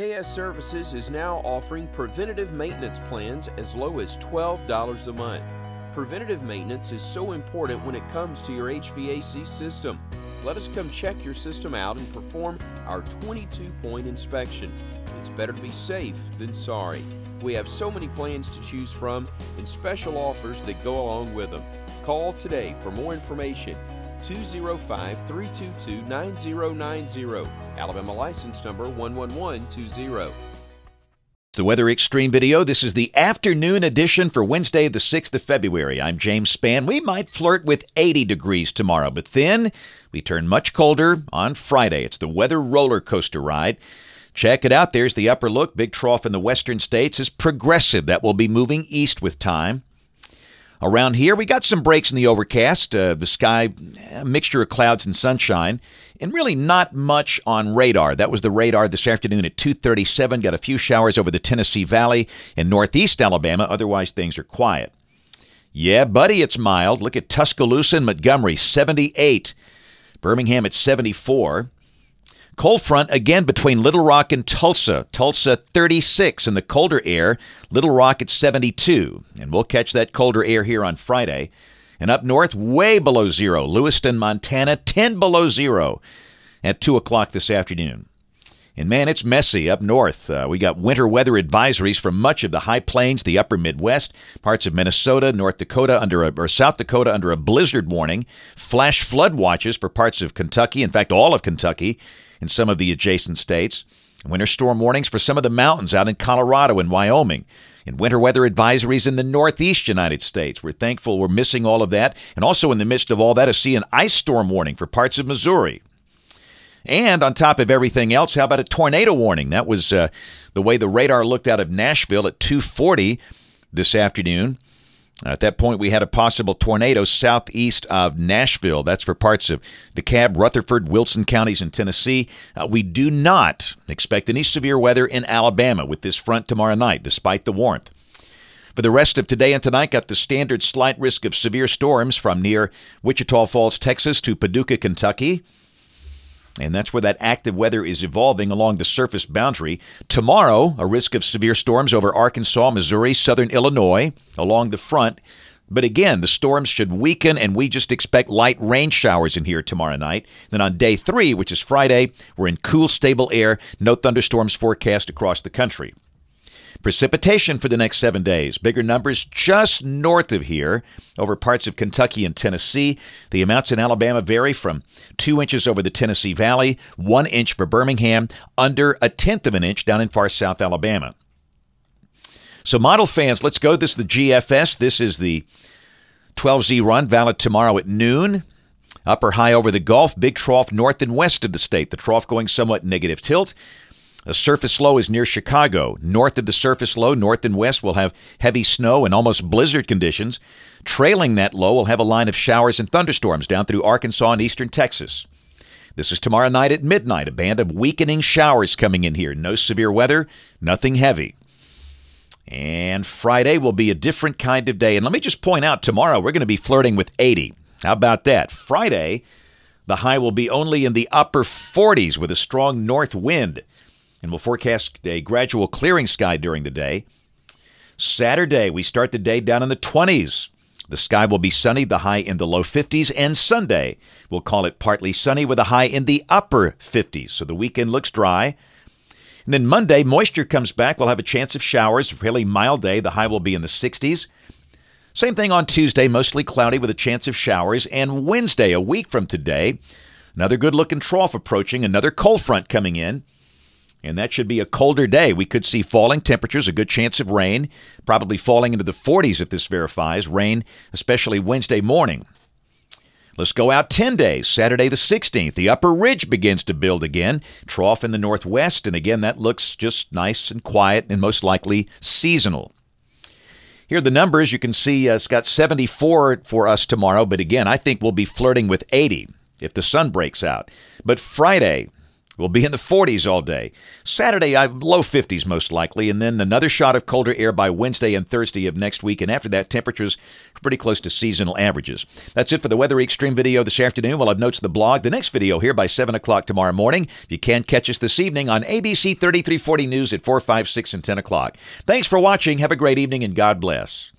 KS Services is now offering preventative maintenance plans as low as $12 a month. Preventative maintenance is so important when it comes to your HVAC system. Let us come check your system out and perform our 22-point inspection. It's better to be safe than sorry. We have so many plans to choose from and special offers that go along with them. Call today for more information. 205-322-9090. Alabama license number 11120. The Weather Xtreme video. This is the afternoon edition for Wednesday, the 6th of February. I'm James Spann. We might flirt with 80 degrees tomorrow, but then we turn much colder on Friday. It's the weather roller coaster ride. Check it out. There's the upper look. Big trough in the western states is progressive. That will be moving east with time. Around here, we got some breaks in the overcast. The sky, a mixture of clouds and sunshine, and really not much on radar. That was the radar this afternoon at 2:37. Got a few showers over the Tennessee Valley and northeast Alabama. Otherwise, things are quiet. Yeah, buddy, it's mild. Look at Tuscaloosa and Montgomery, 78. Birmingham at 74. Cold front, again, between Little Rock and Tulsa. Tulsa, 36 in the colder air. Little Rock at 72. And we'll catch that colder air here on Friday. And up north, way below zero. Lewiston, Montana, 10 below zero at 2 o'clock this afternoon. And, man, it's messy up north. We got winter weather advisories for much of the high plains, the upper Midwest, parts of Minnesota, North Dakota, South Dakota under a blizzard warning. Flash flood watches for parts of Kentucky, in fact, all of Kentucky, in some of the adjacent states. Winter storm warnings for some of the mountains out in Colorado and Wyoming. And winter weather advisories in the northeast United States. We're thankful we're missing all of that. And also in the midst of all that, I see an ice storm warning for parts of Missouri. And on top of everything else, how about a tornado warning? That was the way the radar looked out of Nashville at 2:40 this afternoon. At that point, we had a possible tornado southeast of Nashville. That's for parts of DeKalb, Rutherford, Wilson counties in Tennessee. We do not expect any severe weather in Alabama with this front tomorrow night, despite the warmth. For the rest of today and tonight, got the standard slight risk of severe storms from near Wichita Falls, Texas to Paducah, Kentucky. And that's where that active weather is evolving along the surface boundary. Tomorrow, a risk of severe storms over Arkansas, Missouri, southern Illinois, along the front. But again, the storms should weaken, and we just expect light rain showers in here tomorrow night. Then on day 3, which is Friday, we're in cool, stable air. No thunderstorms forecast across the country. Precipitation for the next 7 days. Bigger numbers just north of here over parts of Kentucky and Tennessee. The amounts in Alabama vary from 2 inches over the Tennessee Valley, 1 inch for Birmingham, under 1/10 of an inch down in far south Alabama. So model fans, let's go. This is the GFS. This is the 12Z run, valid tomorrow at noon. Upper high over the Gulf, big trough north and west of the state. The trough going somewhat negative tilt. A surface low is near Chicago. North of the surface low, north and west, will have heavy snow and almost blizzard conditions. Trailing that low, we'll have a line of showers and thunderstorms down through Arkansas and eastern Texas. This is tomorrow night at midnight, a band of weakening showers coming in here. No severe weather, nothing heavy. And Friday will be a different kind of day. And let me just point out, tomorrow we're going to be flirting with 80. How about that? Friday, the high will be only in the upper 40s with a strong north wind. And we'll forecast a gradual clearing sky during the day. Saturday, we start the day down in the 20s. The sky will be sunny, the high in the low 50s. And Sunday, we'll call it partly sunny with a high in the upper 50s. So the weekend looks dry. And then Monday, moisture comes back. We'll have a chance of showers. Really mild day. The high will be in the 60s. Same thing on Tuesday, mostly cloudy with a chance of showers. And Wednesday, a week from today, another good-looking trough approaching, another cold front coming in. And that should be a colder day. We could see falling temperatures, a good chance of rain, probably falling into the 40s if this verifies. Rain, especially Wednesday morning. Let's go out 10 days. Saturday the 16th, the upper ridge begins to build again. Trough in the northwest, and again, that looks just nice and quiet and most likely seasonal. Here are the numbers. You can see it's got 74 for us tomorrow, but again, I think we'll be flirting with 80 if the sun breaks out. But Friday, We'll be in the 40s all day. Saturday, low 50s most likely, and then another shot of colder air by Wednesday and Thursday of next week, and after that, temperatures pretty close to seasonal averages. That's it for the Weather Xtreme video this afternoon. We'll have notes on the blog. The next video here by 7 o'clock tomorrow morning. You can catch us this evening on ABC 33/40 News at 4, 5, 6, and 10 o'clock. Thanks for watching. Have a great evening, and God bless.